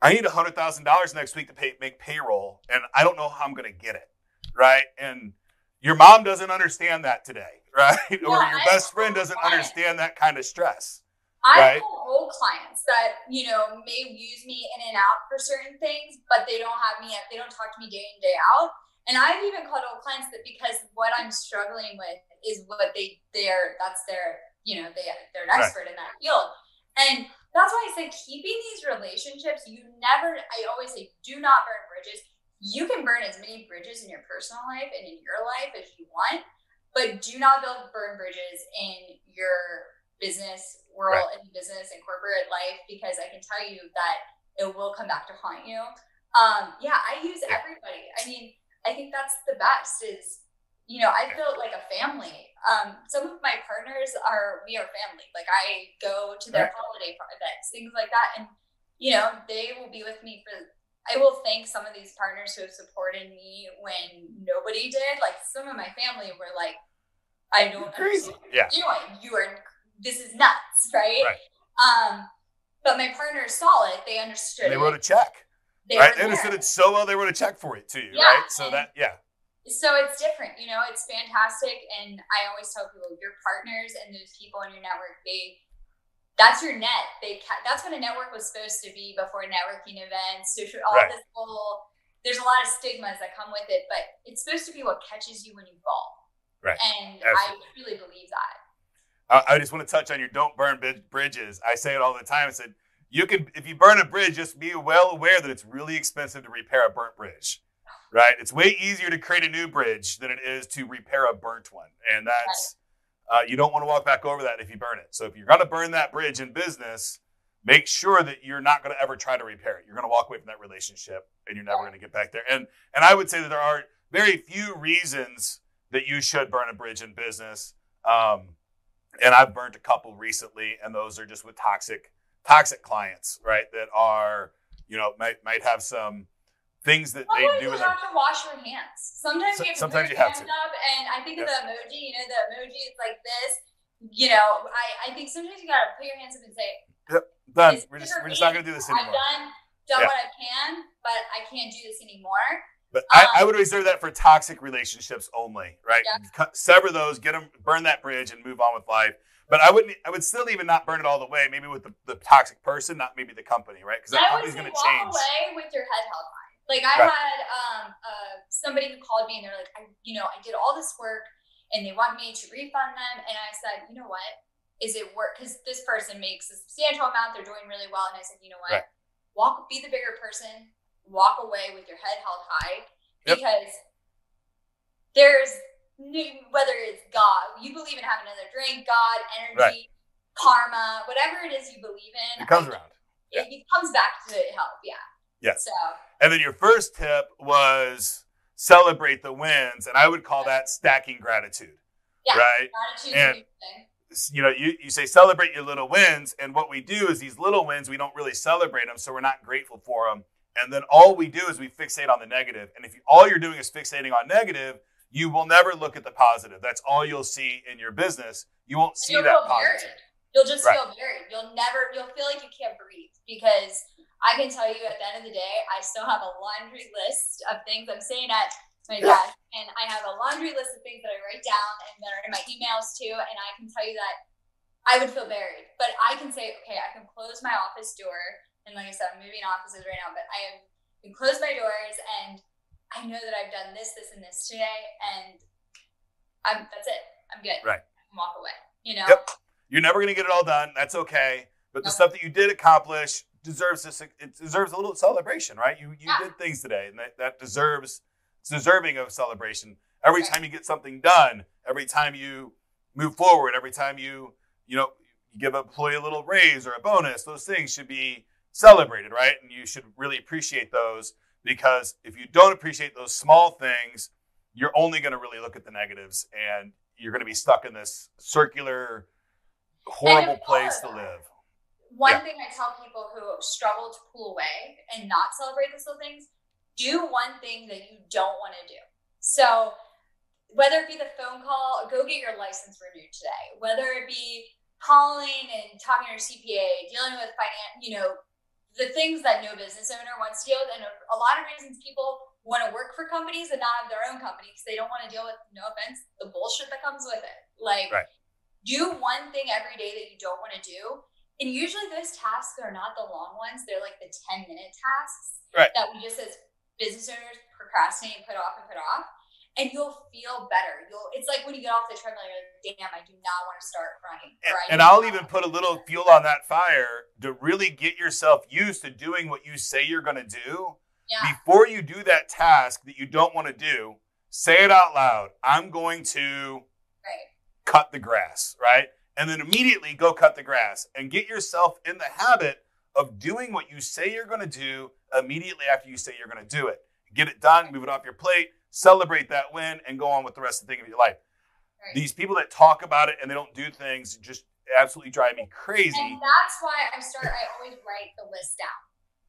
I need one hundred thousand dollars next week to pay, make payroll, and I don't know how I'm going to get it. right? And your mom doesn't understand that today, right? Yeah, or your I best friend doesn't clients. understand that kind of stress. I right? have old clients that, you know, may use me in and out for certain things, but they don't have me, they don't talk to me day in, day out. And I've even called old clients that because what I'm struggling with is what they, they're, that's their, you know, they, they're an expert right. in that field. And that's why I said, keeping these relationships, you never, I always say, do not burn bridges. You can burn as many bridges in your personal life and in your life as you want, but do not build burn bridges in your business world, right. in business and corporate life, because I can tell you that it will come back to haunt you. Um, yeah, I use yeah. everybody. I mean, I think that's the best is, you know, I feel like a family. Um, some of my partners are, we are family. Like I go to their right. holiday events, things like that. And, you know, they will be with me for, I will thank some of these partners who have supported me when nobody did. Like some of my family were like, I don't understand what yeah. you're doing. You are, this is nuts, right? right? Um, but my partners saw it. They understood. They wrote it. a check. They right? They understood it so well, they wrote a check for it to you, yeah, right? So that, yeah. So it's different, you know, it's fantastic. And I always tell people your partners and those people in your network, they, that's your net. They that's what a network was supposed to be before networking events. So all right. this whole, there's a lot of stigmas that come with it, but it's supposed to be what catches you when you fall. Right. And absolutely. I really believe that. I, I just want to touch on your don't burn bridges. I say it all the time. I said, you can, if you burn a bridge, just be well aware that it's really expensive to repair a burnt bridge, right? It's way easier to create a new bridge than it is to repair a burnt one. And that's, uh, you don't want to walk back over that if you burn it. So if you're going to burn that bridge in business, make sure that you're not going to ever try to repair it. You're going to walk away from that relationship and you're never going to get back there. And, and I would say that there are very few reasons that you should burn a bridge in business. Um, and I've burnt a couple recently, and those are just with toxic toxic clients, right? That are, you know, might, might have some things that Probably they do. You have to wash your hands. Sometimes so, you have to sometimes put your you hands have to. up, and I think yes. of the emoji, you know, the emoji is like this, you know, I, I think sometimes you got to put your hands up and say, yep, done. We're just, we're just not going to do this anymore. I've done, done yeah. what I can, but I can't do this anymore. But um, I, I would reserve that for toxic relationships only, right? Yeah. Sever those, get them, burn that bridge and move on with life. But I wouldn't, I would still even not burn it all the way, maybe with the, the toxic person, not maybe the company, right? Because that company's going to change. I would say walk away with your head held high. Like I right. had um, uh, somebody who called me and they're like, I, you know, I did all this work and they want me to refund them. And I said, you know what, is it work? Because this person makes a substantial amount, they're doing really well. And I said, you know what, right. walk, be the bigger person, walk away with your head held high, because yep. there's, whether it's God, you believe in having another drink, God, energy, right. karma, whatever it is you believe in. It comes around. It, yeah. it comes back to help. Yeah. Yeah. So. And then your first tip was celebrate the wins. And I would call that stacking gratitude. Yeah. Right. Gratitude and, you know, you, you say celebrate your little wins. And what we do is these little wins, we don't really celebrate them. So we're not grateful for them. And then all we do is we fixate on the negative. And if you, all you're doing is fixating on negative, you will never look at the positive. That's all you'll see in your business. You won't see that positive. You'll just feel buried. You'll never, you'll feel like you can't breathe, because I can tell you at the end of the day, I still have a laundry list of things I'm saying at my desk. And I have a laundry list of things that I write down and that are in my emails too. And I can tell you that I would feel buried, but I can say, okay, I can close my office door. And like I said, I'm moving offices right now, but I can close my doors and I know that I've done this, this, and this today, and I'm, that's it. I'm good. Right. I can walk away, you know? Yep. You're never going to get it all done. That's okay. But okay. the stuff that you did accomplish deserves this. It deserves a little celebration, right? You you yeah. did things today, and that, that deserves, it's deserving of celebration. Every okay. time you get something done, every time you move forward, every time you, you know, you give an employee a little raise or a bonus, those things should be celebrated, right? And you should really appreciate those. Because if you don't appreciate those small things, you're only going to really look at the negatives, and you're going to be stuck in this circular, horrible place to live. One yeah. thing I tell people who struggle to pull away and not celebrate those little things, do one thing that you don't want to do. So whether it be the phone call, go get your license renewed today, whether it be calling and talking to your C P A, dealing with finance, you know, the things that no business owner wants to deal with. And a lot of reasons people want to work for companies and not have their own company because they don't want to deal with, no offense, the bullshit that comes with it. Like, right. do one thing every day that you don't want to do. And usually those tasks are not the long ones. They're like the ten minute tasks right. that we just as business owners procrastinate, put off and put off. And you'll feel better. You'll. It's like when you get off the treadmill, you're like, damn, I do not want to start running. Or, and, and I'll even put a little fuel on that fire to really get yourself used to doing what you say you're going to do. Yeah. Before you do that task that you don't want to do, say it out loud. I'm going to right. cut the grass, right? And then immediately go cut the grass and get yourself in the habit of doing what you say you're going to do immediately after you say you're going to do it. Get it done, move it off your plate. Celebrate that win and go on with the rest of the thing of your life. Right. These people that talk about it and they don't do things just absolutely drive me crazy. And that's why I start, I always write the list down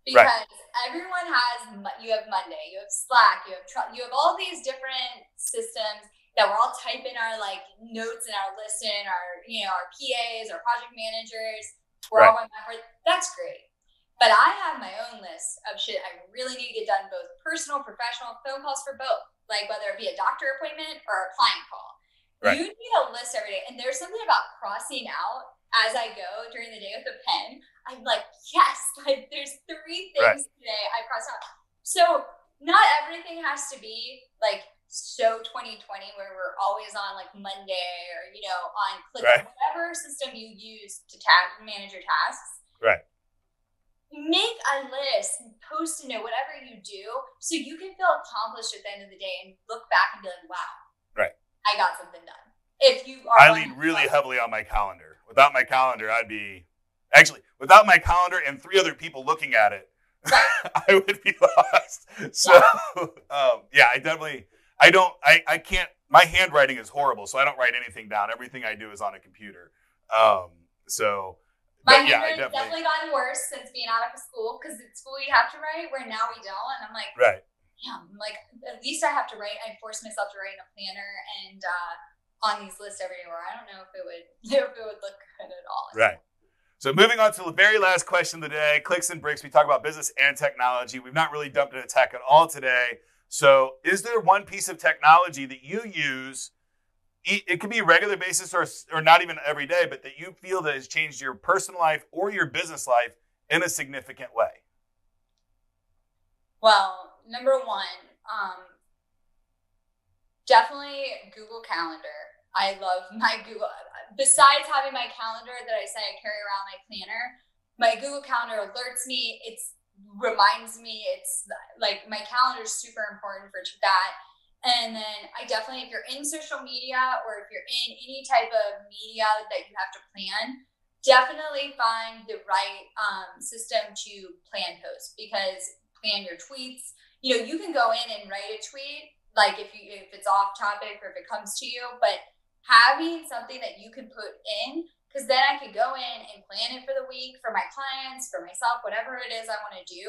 because right. everyone has, you have Monday, you have Slack, you have, you have all these different systems that we're all typing our like notes and our lists in, our, you know, our P As, our project managers, we're right. all on that. That's great. But I have my own list of shit I really need to get done, both personal, professional, phone calls for both. Like whether it be a doctor appointment or a client call. Right. You need a list every day. And there's something about crossing out as I go during the day with a pen. I'm like, yes, like there's three things right. today I crossed out. So not everything has to be like so twenty twenty where we're always on like Monday or, you know, on Click, right. whatever system you use to tag, manage your tasks. Right. Make a list, post a note, whatever you do, so you can feel accomplished at the end of the day and look back and be like, wow, right, I got something done. If you are, I lean really heavily on my calendar. Without my calendar, I'd be actually without my calendar and three other people looking at it, right. I would be lost. So, yeah, um, yeah I definitely, I don't, I, I can't, my handwriting is horrible, so I don't write anything down. Everything I do is on a computer. Um, so, My but, yeah, handwriting's definitely, definitely gotten worse since being out of school because at school you have to write where now we don't. And I'm like, right. damn, I'm like at least I have to write. I force myself to write in a planner and uh, on these lists everywhere. I don't know if it would if it would look good at all. Right. So moving on to the very last question of the day, Clicks and Bricks. We talk about business and technology. We've not really dumped into tech at all today. So is there one piece of technology that you use? It could be a regular basis or or not even every day, but that you feel that has changed your personal life or your business life in a significant way? Well, number one, um, definitely Google Calendar. I love my Google. Besides having my calendar that I say I carry around my planner, my Google Calendar alerts me. It reminds me. It's like my calendar is super important for that. And then I definitely, if you're in social media or if you're in any type of media that you have to plan, definitely find the right um, system to plan posts because plan your tweets. You know, you can go in and write a tweet, like if you if it's off topic or if it comes to you, but having something that you can put in, because then I could go in and plan it for the week, for my clients, for myself, whatever it is I want to do.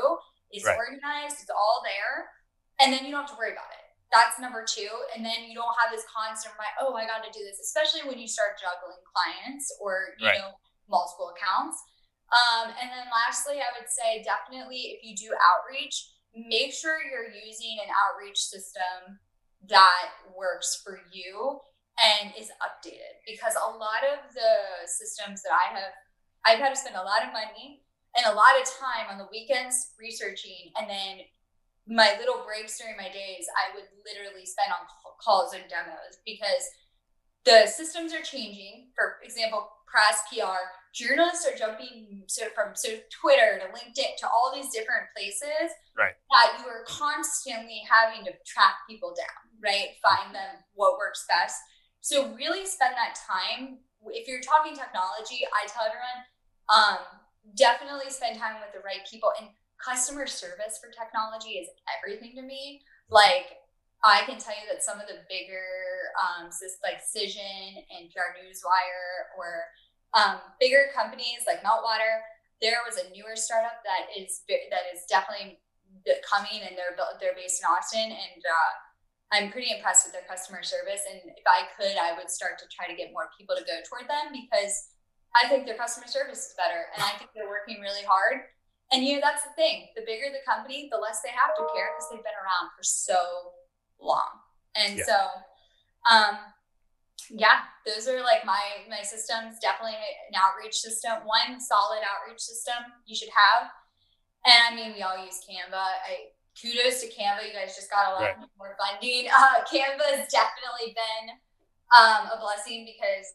It's right. organized, it's all there, and then you don't have to worry about it. That's number two. And then you don't have this constant, like, oh, I got to do this, especially when you start juggling clients or, you right. know, multiple accounts. Um, and then lastly, I would say definitely if you do outreach, make sure you're using an outreach system that works for you and is updated because a lot of the systems that I have, I've had to spend a lot of money and a lot of time on the weekends researching and then my little breaks during my days, I would literally spend on calls and demos because the systems are changing. For example, press, P R, journalists are jumping so from so Twitter to LinkedIn to all these different places right. that you are constantly having to track people down, right? Find them, what works best. So really spend that time. If you're talking technology, I tell everyone, um, definitely spend time with the right people. And customer service for technology is everything to me. Like, I can tell you that some of the bigger um, systems like Cision and P R Newswire or um, bigger companies like Meltwater, there was a newer startup that is that is definitely coming, and they're they're based in Austin, and uh, I'm pretty impressed with their customer service. And if I could, I would start to try to get more people to go toward them because I think their customer service is better, and I think they're working really hard. And you know, that's the thing. The bigger the company, the less they have to care because they've been around for so long. And yeah. so, um, yeah, those are like my, my systems, definitely an outreach system, one solid outreach system you should have. And I mean, we all use Canva. I, kudos to Canva. You guys just got a lot right. more funding. Uh, Canva has definitely been um, a blessing because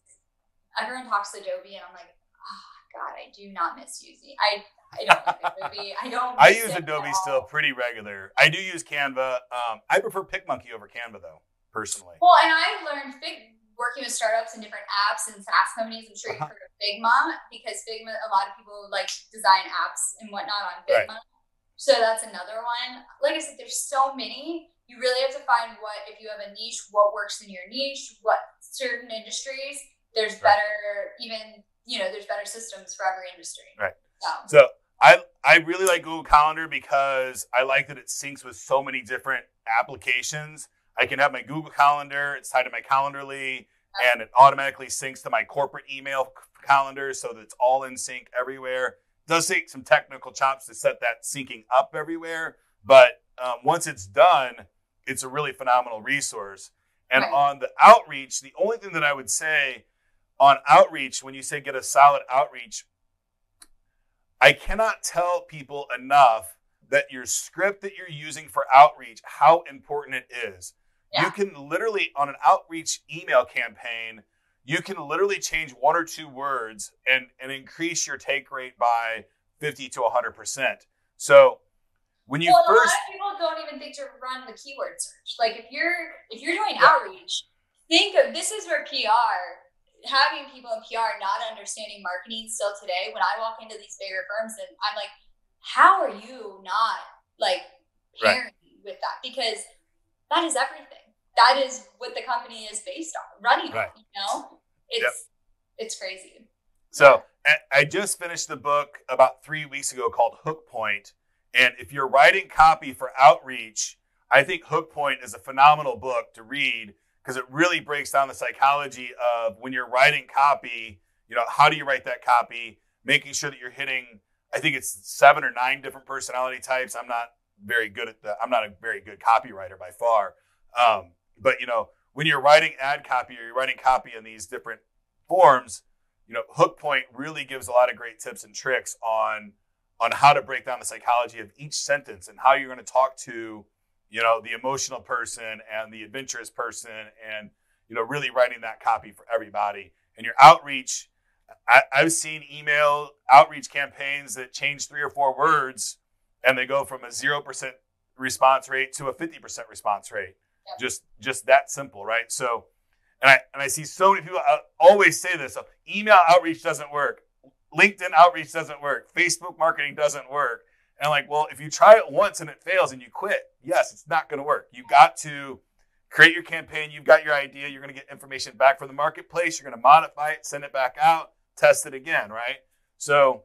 everyone talks to Adobe and I'm like, oh God, I do not miss using. I, I don't like Adobe. I don't. I use Adobe still pretty regular. I do use Canva. Um, I prefer PicMonkey over Canva though, personally. Well, and I learned big working with startups and different apps and SaaS companies. I'm sure you've heard of Figma because Figma, a lot of people like design apps and whatnot on Figma. Right. So that's another one. Like I said, there's so many. You really have to find what, if you have a niche, what works in your niche, what certain industries, there's right. better, even, you know, there's better systems for every industry. Right. So, so I, I really like Google Calendar because I like that it syncs with so many different applications. I can have my Google Calendar, it's tied to my Calendly, okay. and it automatically syncs to my corporate email calendar so that it's all in sync everywhere. It does take some technical chops to set that syncing up everywhere, but um, once it's done, it's a really phenomenal resource. And right. on the outreach, the only thing that I would say on outreach, when you say get a solid outreach, I cannot tell people enough that your script that you're using for outreach, how important it is. Yeah. You can literally, on an outreach email campaign, you can literally change one or two words and, and increase your take rate by fifty to one hundred percent. So when you well, first- Well, a lot of people don't even think to run the keyword search. Like if you're, if you're doing yeah. outreach, think of, this is where P R, having people in P R not understanding marketing still today, when I walk into these bigger firms and I'm like, how are you not like pairing right. with that? Because that is everything. That is what the company is based on, running right. on, you know? It's yep. it's crazy. So I just finished the book about three weeks ago called Hook Point. And if you're writing copy for outreach, I think Hook Point is a phenomenal book to read because it really breaks down the psychology of when you're writing copy, you know, how do you write that copy? Making sure that you're hitting, I think it's seven or nine different personality types. I'm not very good at that. I'm not a very good copywriter by far. Um, but, you know, when you're writing ad copy or you're writing copy in these different forms, you know, Hook Point really gives a lot of great tips and tricks on, on how to break down the psychology of each sentence and how you're going to talk to, you know, the emotional person and the adventurous person and, you know, really writing that copy for everybody. And your outreach, I, I've seen email outreach campaigns that change three or four words and they go from a zero percent response rate to a fifty percent response rate. Yep. Just, just that simple, right? So, and I, and I see so many people I always say this, so email outreach doesn't work. LinkedIn outreach doesn't work. Facebook marketing doesn't work. And I'm like, well, if you try it once and it fails and you quit, yes, it's not going to work. You've got to create your campaign. You've got your idea. You're going to get information back from the marketplace. You're going to modify it, send it back out, test it again, right? So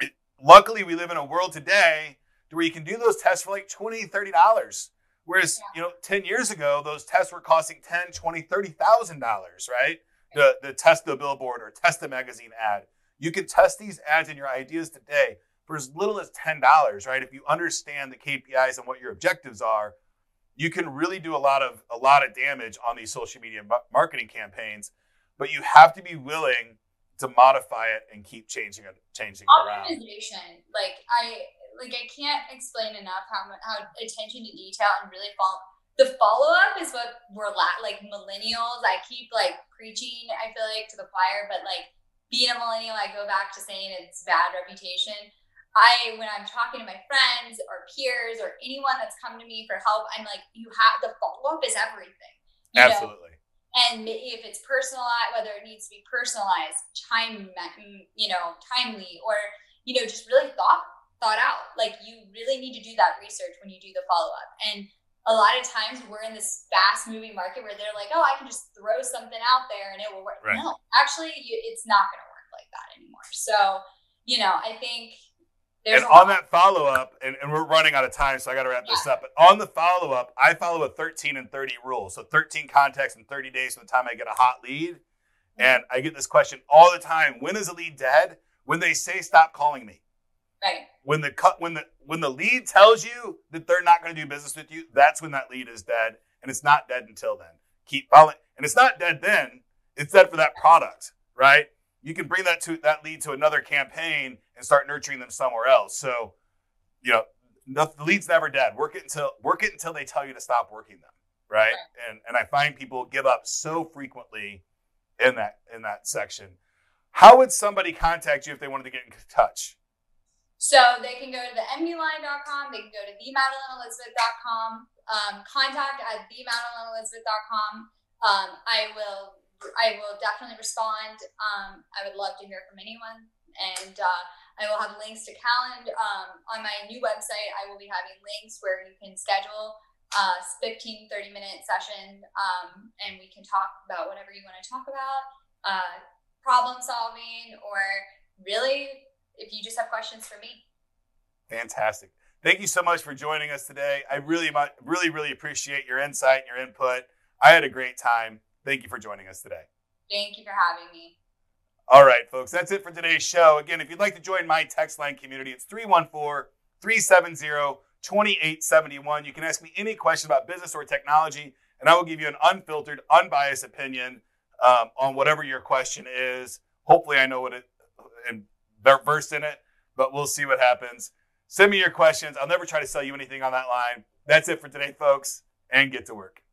it, luckily we live in a world today to where you can do those tests for like twenty dollars, thirty dollars. Whereas, yeah. you know, ten years ago, those tests were costing ten, twenty, thirty thousand dollars, right? The, the test the billboard or test the magazine ad. You can test these ads and your ideas today for as little as ten dollars, right? If you understand the K P Is and what your objectives are, you can really do a lot of, a lot of damage on these social media marketing campaigns, but you have to be willing to modify it and keep changing it, changing it around. Optimization, like I, like I can't explain enough how how attention to detail and really follow, the follow-up is what we're la- like millennials. I keep like preaching, I feel like to the choir, but like being a millennial, I go back to saying it's bad reputation. I, when I'm talking to my friends or peers or anyone that's come to me for help, I'm like, you have, the follow-up is everything. You Absolutely. Know? And if it's personalized, whether it needs to be personalized, time, you know, timely, or, you know, just really thought, thought out, like you really need to do that research when you do the follow-up. And a lot of times we're in this fast moving market where they're like, oh, I can just throw something out there and it will work. Right. No, actually you, it's not going to work like that anymore. So, you know, I think, There's and on that follow-up, and, and we're running out of time, so I got to wrap yeah. this up. But on the follow-up, I follow a thirteen and thirty rule. So thirteen contacts in thirty days from the time I get a hot lead. Mm-hmm. And I get this question all the time. When is a lead dead? When they say, stop calling me. Right. When the cut, when the when the lead tells you that they're not going to do business with you, that's when that lead is dead, and it's not dead until then. Keep following, and it's not dead then. It's dead for that product, right? You can bring that to that lead to another campaign and start nurturing them somewhere else. So, you know, no, the lead's never dead. Work it until work it until they tell you to stop working them, right? right. And and I find people give up so frequently in that in that section. How would somebody contact you if they wanted to get in touch? So they can go to the M V line dot com. They can go to the Madeline Elizabeth dot com. Um, contact at the Madeline Elizabeth dot com. Um, I will, I will definitely respond. Um, I would love to hear from anyone, and uh, I will have links to Calendly. Um, on my new website, I will be having links where you can schedule a fifteen, thirty minute session, um, and we can talk about whatever you want to talk about, uh, problem solving, or really, if you just have questions for me. Fantastic. Thank you so much for joining us today. I really, really, really appreciate your insight and your input. I had a great time. Thank you for joining us today. Thank you for having me. All right, folks, that's it for today's show. Again, if you'd like to join my text line community, it's three one four, three seven zero, two eight seven one. You can ask me any question about business or technology, and I will give you an unfiltered, unbiased opinion um, on whatever your question is. Hopefully I know what it and versed in it, but we'll see what happens. Send me your questions. I'll never try to sell you anything on that line. That's it for today, folks, and get to work.